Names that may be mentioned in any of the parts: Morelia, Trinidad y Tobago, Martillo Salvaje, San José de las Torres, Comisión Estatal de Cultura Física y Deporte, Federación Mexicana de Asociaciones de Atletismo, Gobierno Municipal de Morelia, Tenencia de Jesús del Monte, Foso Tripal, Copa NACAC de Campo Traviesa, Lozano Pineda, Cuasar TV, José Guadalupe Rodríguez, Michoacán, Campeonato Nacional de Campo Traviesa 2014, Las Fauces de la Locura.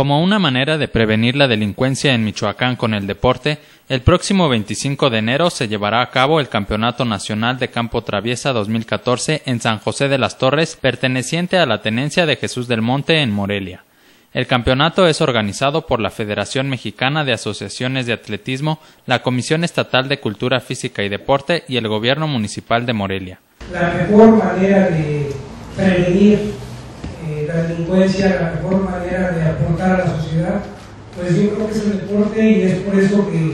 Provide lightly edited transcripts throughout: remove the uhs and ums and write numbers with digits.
Como una manera de prevenir la delincuencia en Michoacán con el deporte, el próximo 25 de enero se llevará a cabo el Campeonato Nacional de Campo Traviesa 2014 en San José de las Torres, perteneciente a la Tenencia de Jesús del Monte en Morelia. El campeonato es organizado por la Federación Mexicana de Asociaciones de Atletismo, la Comisión Estatal de Cultura Física y Deporte y el Gobierno Municipal de Morelia. La mejor manera de prevenir la delincuencia, la mejor manera de aportar a la sociedad, pues yo creo que es el deporte, y es por eso que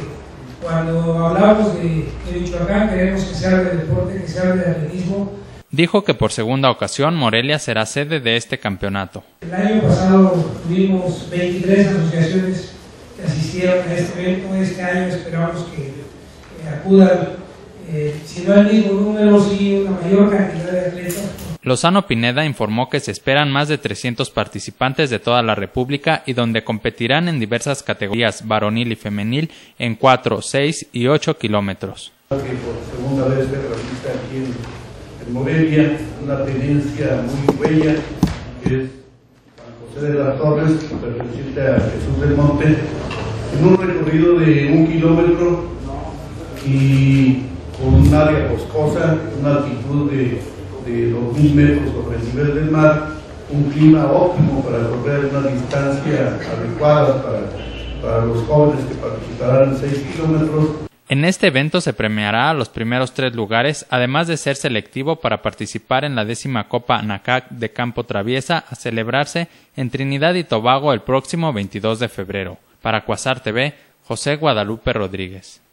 cuando hablamos de Michoacán queremos que sea de deporte, que sea de atletismo. Dijo que por segunda ocasión Morelia será sede de este campeonato. El año pasado tuvimos 23 asociaciones que asistieron a este evento. Este año esperamos que acudan, si no el mismo número, sí una mayor cantidad de atletas. Lozano Pineda informó que se esperan más de 300 participantes de toda la República y donde competirán en diversas categorías varonil y femenil en 4, 6 y 8 kilómetros. Por segunda vez se realiza aquí en Morelia, una tenencia muy bella, que es San José de las Torres, perteneciente a Jesús del Monte, en un recorrido de 1 kilómetro y con un área boscosa, una altitud de 2000 metros sobre el nivel del mar, un clima óptimo para correr una distancia adecuada para los jóvenes que participarán en 6 kilómetros. En este evento se premiará a los primeros 3 lugares, además de ser selectivo para participar en la 10ª Copa NACAC de Campo Traviesa, a celebrarse en Trinidad y Tobago el próximo 22 de febrero. Para Cuasar TV, José Guadalupe Rodríguez.